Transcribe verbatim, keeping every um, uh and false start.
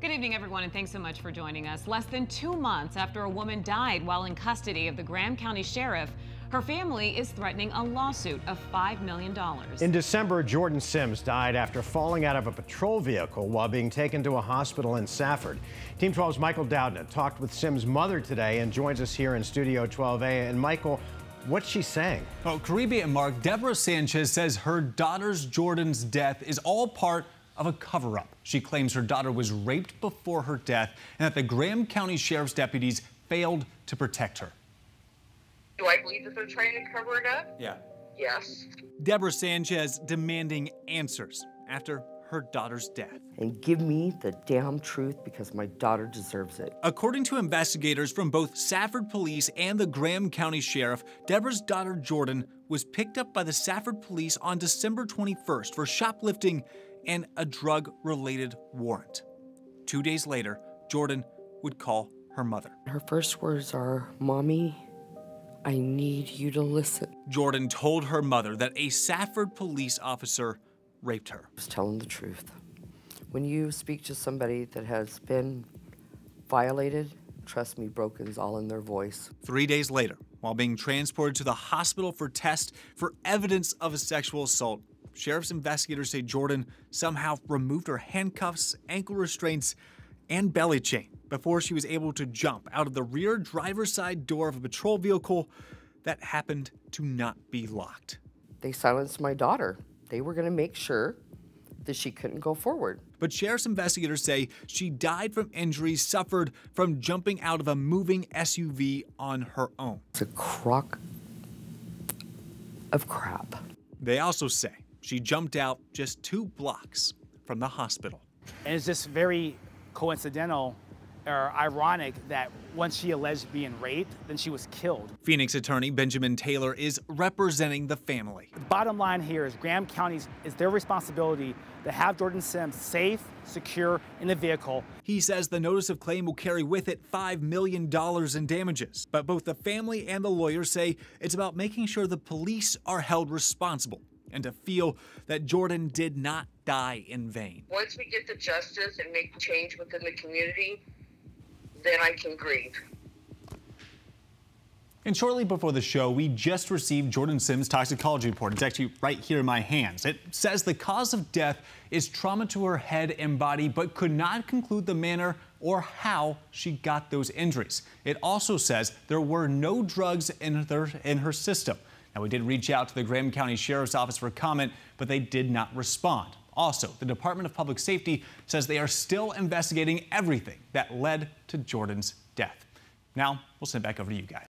Good evening, everyone, and thanks so much for joining us. Less than two months after a woman died while in custody of the Graham County Sheriff, her family is threatening a lawsuit of five million dollars. In December, Jorden Sims died after falling out of a patrol vehicle while being taken to a hospital in Safford. Team twelve's Michael Doudna talked with Sims' mother today and joins us here in Studio twelve A. And Michael, what's she saying? Well, Caribbean Mark, Deborah Sanchez says her daughter's Jordan's death is all part of a cover-up. She claims her daughter was raped before her death and that the Graham County Sheriff's deputies failed to protect her. Do I believe that they're trying to cover it up? Yeah. Yes. Deborah Sanchez demanding answers after her daughter's death. And give me the damn truth, because my daughter deserves it. According to investigators from both Safford Police and the Graham County Sheriff, Deborah's daughter Jorden was picked up by the Safford Police on December twenty-first for shoplifting and a drug-related warrant. Two days later, Jorden would call her mother. Her first words are, "Mommy, I need you to listen." Jorden told her mother that a Safford police officer raped her. I was telling the truth. When you speak to somebody that has been violated, trust me, broken's all in their voice. Three days later, while being transported to the hospital for tests for evidence of a sexual assault, sheriff's investigators say Jorden somehow removed her handcuffs, ankle restraints, and belly chain before she was able to jump out of the rear driver's side door of a patrol vehicle that happened to not be locked. They silenced my daughter. They were gonna make sure that she couldn't go forward. But sheriff's investigators say she died from injuries suffered from jumping out of a moving S U V on her own. It's a crock of crap. They also say she jumped out just two blocks from the hospital. And it's just very coincidental or ironic that once she alleged being raped, then she was killed. Phoenix attorney Benjamin Taylor is representing the family. The bottom line here is Graham County's, it's their responsibility to have Jorden Sims safe, secure, in the vehicle. He says the notice of claim will carry with it five million dollars in damages. But both the family and the lawyers say it's about making sure the police are held responsible and to feel that Jorden did not die in vain. Once we get to justice and make change within the community, then I can grieve. And shortly before the show, we just received Jorden Sims' toxicology report. It's actually right here in my hands. It says the cause of death is trauma to her head and body, but could not conclude the manner or how she got those injuries. It also says there were no drugs in her, in her system. Now, we did reach out to the Graham County Sheriff's Office for comment, but they did not respond. Also, the Department of Public Safety says they are still investigating everything that led to Jordan's death. Now, we'll send it back over to you guys.